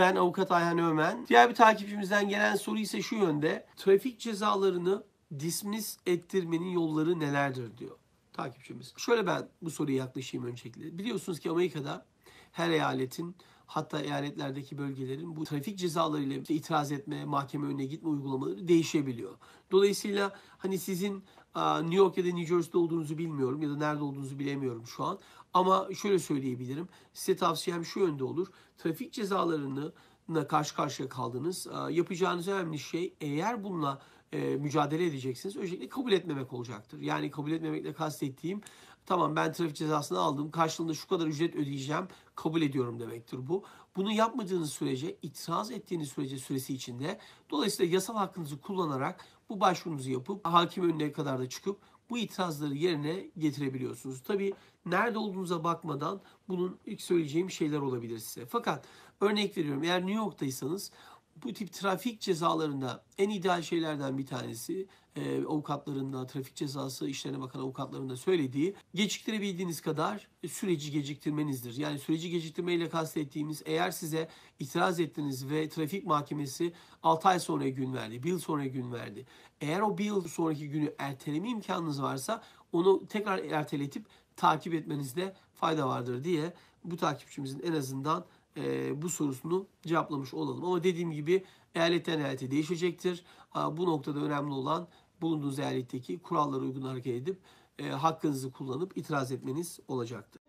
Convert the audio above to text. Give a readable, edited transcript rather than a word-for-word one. Ben avukat Ayhan Öğmen. Diğer bir takipçimizden gelen soru ise şu yönde. Trafik cezalarını dismiss ettirmenin yolları nelerdir diyor takipçimiz. Şöyle ben bu soruya yaklaşayım öncelikle. Biliyorsunuz ki Amerika'da her eyaletin, hatta eyaletlerdeki bölgelerin bu trafik cezalarıyla işte itiraz etme, mahkeme önüne gitme uygulamaları değişebiliyor. Dolayısıyla hani sizin New York ya da New Jersey'de olduğunuzu bilmiyorum ya da nerede olduğunuzu bilemiyorum şu an. Ama şöyle söyleyebilirim. Size tavsiyem şu yönde olur. Trafik cezalarına karşı karşıya kaldınız. Yapacağınız önemli şey, eğer bununla mücadele edeceksiniz, öncelikle kabul etmemek olacaktır. Yani kabul etmemekle kastettiğim, tamam ben trafik cezasını aldım, karşılığında şu kadar ücret ödeyeceğim, kabul ediyorum demektir bu. Bunu yapmadığınız sürece, itiraz ettiğiniz sürece süresi içinde, dolayısıyla yasal hakkınızı kullanarak bu başvurunuzu yapıp hakim önüne kadar da çıkıp bu itirazları yerine getirebiliyorsunuz. Tabii nerede olduğunuza bakmadan bunun ilk söyleyeceğim şeyler olabilir size. Fakat örnek veriyorum, eğer New York'taysanız bu tip trafik cezalarında en ideal şeylerden bir tanesi, avukatlarında, trafik cezası işlerine bakan avukatlarında söylediği, geciktirebildiğiniz kadar süreci geciktirmenizdir. Yani süreci geciktirmeyle kastettiğimiz, eğer size itiraz ettiniz ve trafik mahkemesi 6 ay sonra gün verdi, 1 yıl sonra gün verdi. Eğer o 1 yıl sonraki günü erteleme imkanınız varsa onu tekrar erteletip takip etmenizde fayda vardır diye bu takipçimizin en azından bu sorusunu cevaplamış olalım. Ama dediğim gibi eyaletten eyalete değişecektir. Bu noktada önemli olan bulunduğunuz eyaletteki kurallara uygun hareket edip hakkınızı kullanıp itiraz etmeniz olacaktır.